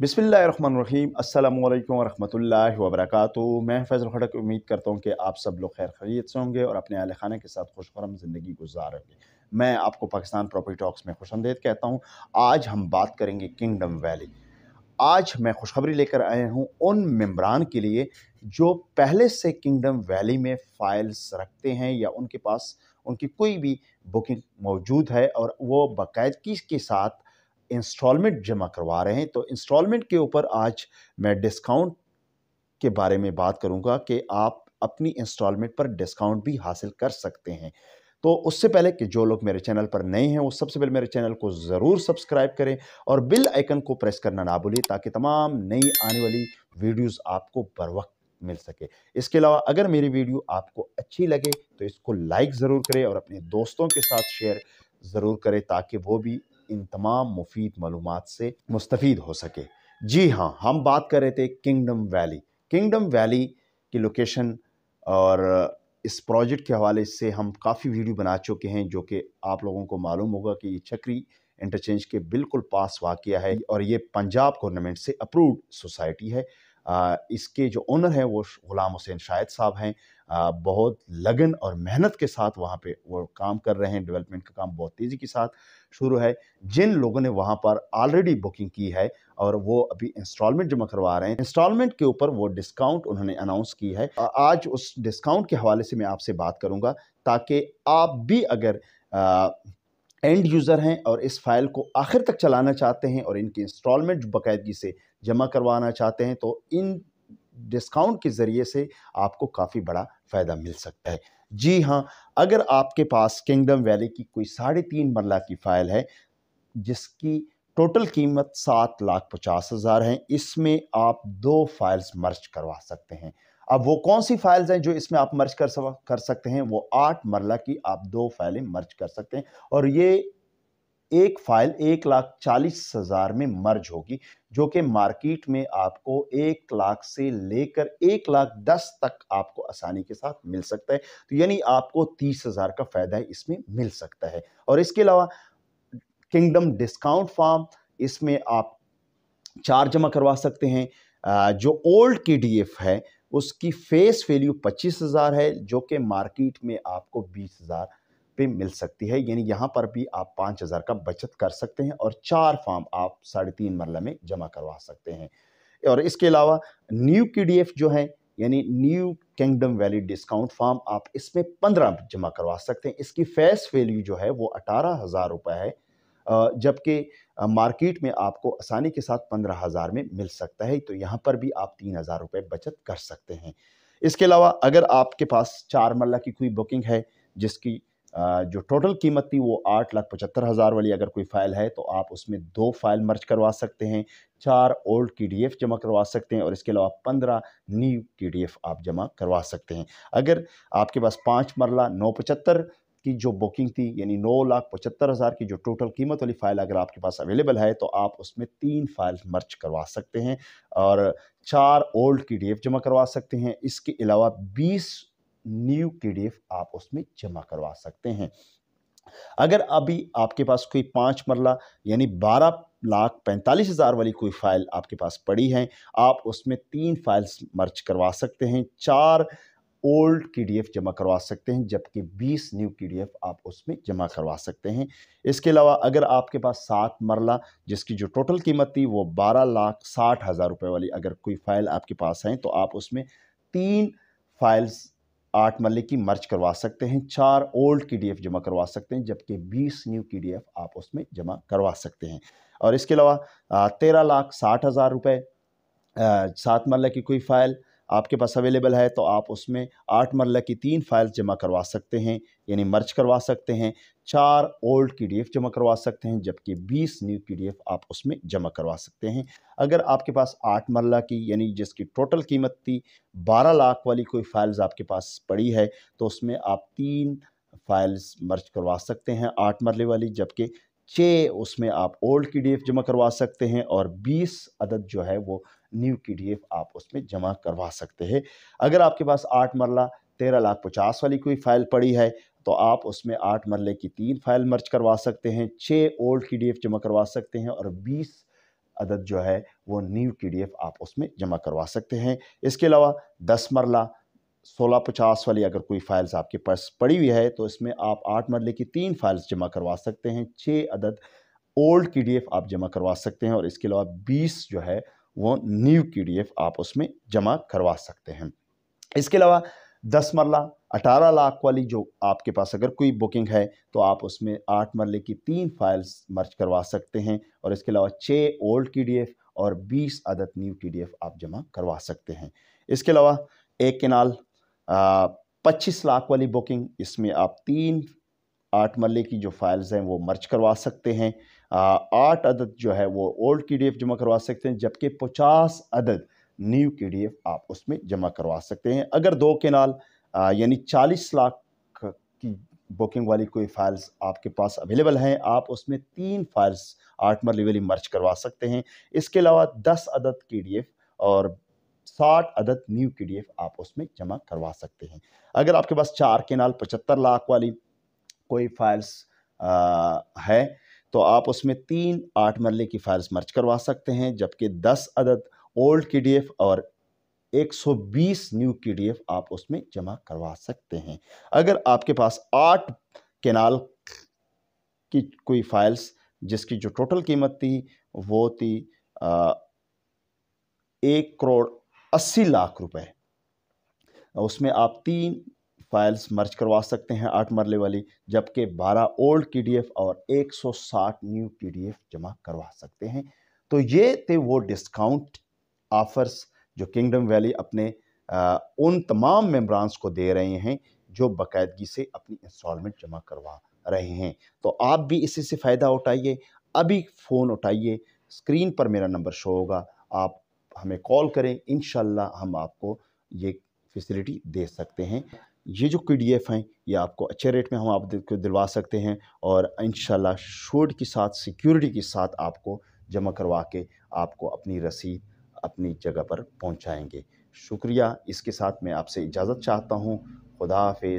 बिस्मिल्लाहिर्रहमानिर्रहीम, अस्सलामुअलैकुम वरहमतुल्लाहि वबरकातुहू। मैं फैज़ल खड़क उम्मीद करता हूँ कि आप सब लोग खैर खैरियत से होंगे और अपने अहले खाने के साथ खुशगरम ज़िंदगी गुजारेंगे। मैं आपको पाकिस्तान प्रॉपर्टी टॉक्स में खुशामदीद कहता हूँ। आज हम बात करेंगे किंगडम वैली। आज मैं खुशखबरी लेकर आया हूँ उन मेंबरान के लिए जो पहले से किंगडम वैली में फ़ाइल्स रखते हैं या उनके पास उनकी कोई भी बुकिंग मौजूद है और वो बाकायदगी के साथ इंस्टॉलमेंट जमा करवा रहे हैं। तो इंस्टॉलमेंट के ऊपर आज मैं डिस्काउंट के बारे में बात करूंगा कि आप अपनी इंस्टॉलमेंट पर डिस्काउंट भी हासिल कर सकते हैं। तो उससे पहले कि जो लोग मेरे चैनल पर नए हैं वो सबसे पहले मेरे चैनल को ज़रूर सब्सक्राइब करें और बेल आइकन को प्रेस करना ना भूलें ताकि तमाम नई आने वाली वीडियोज़ आपको बर वक्त मिल सके। इसके अलावा अगर मेरी वीडियो आपको अच्छी लगे तो इसको लाइक ज़रूर करें और अपने दोस्तों के साथ शेयर ज़रूर करें ताकि वो भी इन तमाम मुफीद मालूमात से मुस्तफ़ीद हो सके। जी हाँ, हम बात कर रहे थे किंगडम वैली। किंगडम वैली की लोकेशन और इस प्रोजेक्ट के हवाले से हम काफ़ी वीडियो बना चुके हैं जो कि आप लोगों को मालूम होगा कि ये छकरी इंटरचेंज के बिल्कुल पास वाक़िया है और ये पंजाब गवर्नमेंट से अप्रूव्ड सोसाइटी है। इसके जो ओनर हैं वो गुलाम हुसैन शाहिद साहब हैं। बहुत लगन और मेहनत के साथ वहाँ पे वो काम कर रहे हैं। डेवलपमेंट का काम बहुत तेज़ी के साथ शुरू है। जिन लोगों ने वहाँ पर ऑलरेडी बुकिंग की है और वो अभी इंस्टॉलमेंट जमा करवा रहे हैं, इंस्टॉलमेंट के ऊपर वो डिस्काउंट उन्होंने अनाउंस की है। आज उस डिस्काउंट के हवाले से मैं आपसे बात करूँगा ताकि आप भी अगर एंड यूज़र हैं और इस फाइल को आखिर तक चलाना चाहते हैं और इनकी इंस्टॉलमेंट बाकायदगी से जमा करवाना चाहते हैं तो इन डिस्काउंट के ज़रिए से आपको काफ़ी बड़ा फ़ायदा मिल सकता है। जी हाँ, अगर आपके पास किंगडम वैली की कोई 3.5 मरला की फ़ाइल है जिसकी टोटल कीमत 7,50,000 है, इसमें आप 2 फाइल्स मर्ज करवा सकते हैं। अब वो कौन सी फाइल्स हैं जो इसमें आप मर्ज कर सकते हैं? वो 8 मरला की आप 2 फाइलें मर्ज कर सकते हैं और ये एक फ़ाइल 1,40,000 में मर्ज होगी जो कि मार्केट में आपको 1 लाख से लेकर 1,10,000 तक आपको आसानी के साथ मिल सकता है। तो यानी आपको 30,000 का फ़ायदा इसमें मिल सकता है। और इसके अलावा किंगडम डिस्काउंट फार्म, इसमें आप 4 जमा करवा सकते हैं। जो ओल्ड KDF है उसकी फेस वैल्यू 25,000 है जो कि मार्केट में आपको 20,000 पे मिल सकती है। यानी यहाँ पर भी आप 5,000 का बचत कर सकते हैं और 4 फार्म आप 3.5 मरला में जमा करवा सकते हैं। और इसके अलावा न्यू KDF जो है यानी new kingdom valley discount farm, आप इसमें 15 जमा करवा सकते हैं। इसकी फेस वैल्यू जो है वो 18,000 रुपये है जबकि मार्केट में आपको आसानी के साथ 15,000 में मिल सकता है। तो यहाँ पर भी आप 3,000 रुपये बचत कर सकते हैं। इसके अलावा अगर आपके पास 4 मरला की कोई बुकिंग है जिसकी जो टोटल कीमत थी वो 8,75,000 वाली अगर कोई फ़ाइल है तो आप उसमें 2 फाइल मर्ज करवा सकते हैं, 4 ओल्ड KDF जमा करवा सकते हैं और इसके अलावा 15 न्यू KDF आप जमा करवा सकते हैं। अगर आपके पास 5 मरला 9,75,000 की जो बुकिंग थी यानी 9,75,000 की जो टोटल कीमत वाली फ़ाइल अगर आपके पास अवेलेबल है तो आप उसमें 3 फाइल मर्ज करवा सकते हैं और 4 ओल्ड KDF जमा करवा सकते हैं। इसके अलावा 20 न्यू KDF आप उसमें जमा करवा सकते हैं। अगर अभी आपके पास कोई 5 मरला यानी 12,45,000 वाली कोई फ़ाइल आपके पास पड़ी है, आप उसमें 3 फाइल्स मर्ज करवा सकते हैं, 4 ओल्ड KDF जमा करवा सकते हैं जबकि 20 न्यू KDF आप उसमें जमा करवा सकते हैं। इसके अलावा अगर आपके पास 7 मरला जिसकी जो टोटल कीमत थी वो 12,60,000 रुपये वाली अगर कोई फ़ाइल आपके पास है तो आप उसमें 3 फाइल्स 8 मरले की मर्ज करवा सकते हैं, 4 ओल्ड KDF जमा करवा सकते हैं जबकि 20 न्यू KDF आप उसमें जमा करवा सकते हैं। और इसके अलावा 13,60,000 रुपये 7 मरला की कोई फ़ाइल आपके पास अवेलेबल है तो आप उसमें 8 मरला की 3 फाइल्स जमा करवा सकते हैं यानी मर्ज करवा सकते हैं, 4 ओल्ड KDF जमा करवा सकते हैं जबकि 20 न्यू KDF आप उसमें जमा करवा सकते हैं। अगर आपके पास 8 मरला की यानी जिसकी टोटल कीमत थी 12,00,000 वाली कोई फ़ाइल्स आपके पास पड़ी है तो उसमें आप 3 फाइल्स मर्ज करवा सकते हैं 8 मरले वाली जबकि 6 उसमें आप ओल्ड KDF जमा करवा सकते हैं और 20 अदद जो है वो न्यू KDF आप उसमें जमा करवा सकते हैं। अगर आपके पास 8 मरला 13,50,000 वाली कोई फ़ाइल पड़ी है तो आप उसमें 8 मरले की 3 फाइल मर्ज करवा सकते हैं, 6 ओल्ड KDF जमा करवा सकते हैं और 20 अदद जो है वो न्यू KDF आप उसमें जमा करवा सकते हैं। इसके अलावा 10 मरला 1650 वाली अगर कोई फाइल्स आपके पास पड़ी हुई है तो इसमें आप 8 मरले की 3 फाइल्स जमा करवा सकते हैं। 6 अदद ओल्ड KDF आप जमा करवा सकते हैं और इसके अलावा 20 जो है वो न्यू KDF आप उसमें जमा करवा सकते हैं। इसके अलावा 10 मरला 18 लाख वाली जो आपके पास अगर कोई बुकिंग है तो आप उसमें 8 मरले की 3 फाइल्स मर्ज करवा सकते हैं और इसके अलावा 6 ओल्ड KDF और 20 अदद न्यू KDF आप जमा करवा सकते हैं। इसके अलावा 1 कनाल 25 लाख वाली बुकिंग, इसमें आप 3 8 मरले की जो फाइल्स हैं वो मर्ज करवा सकते हैं। 8 अदद जो है वो ओल्ड KDF जमा करवा सकते हैं जबकि 50 अदद न्यू KDF आप उसमें जमा करवा सकते हैं। अगर 2 कनाल यानी 40 लाख की बुकिंग वाली कोई फाइल्स आपके पास अवेलेबल हैं आप उसमें 3 फाइल्स 8 मरले वाली मर्ज करवा सकते हैं। इसके अलावा 10 अदद KDF और 60 अदद न्यू KDF आप उसमें जमा करवा सकते हैं। अगर आपके पास 4 कनाल 75 लाख वाली कोई फाइल्स है तो आप उसमें 3 8 मरले की फाइल्स मर्ज करवा सकते हैं जबकि 10 अदद ओल्ड KDF और 120 न्यू KDF आप उसमें जमा करवा सकते हैं। अगर आपके पास 8 कनाल की कोई फाइल्स जिसकी जो टोटल कीमत थी वो थी 1 करोड़ 80 लाख रुपए, उसमें आप 3 फाइल्स मर्ज करवा सकते हैं 8 मरले वाली जबकि 12 ओल्ड KDF और 160 न्यू KDF जमा करवा सकते हैं। तो ये थे वो डिस्काउंट ऑफर्स जो किंगडम वैली अपने उन तमाम मेंबरांस को दे रहे हैं जो बाकायदगी से अपनी इंस्टॉलमेंट जमा करवा रहे हैं। तो आप भी इसी से फ़ायदा उठाइए, अभी फ़ोन उठाइए, स्क्रीन पर मेरा नंबर शो होगा, आप हमें कॉल करें, इंशाल्लाह हम आपको ये फैसिलिटी दे सकते हैं। ये जो KDF हैं ये आपको अच्छे रेट में हम आपको दिलवा सकते हैं और इंशाल्लाह श्योरिटी के साथ, सिक्योरिटी के साथ आपको जमा करवा के आपको अपनी रसीद अपनी जगह पर पहुंचाएंगे। शुक्रिया। इसके साथ मैं आपसे इजाज़त चाहता हूं। खुदा हाफिज़।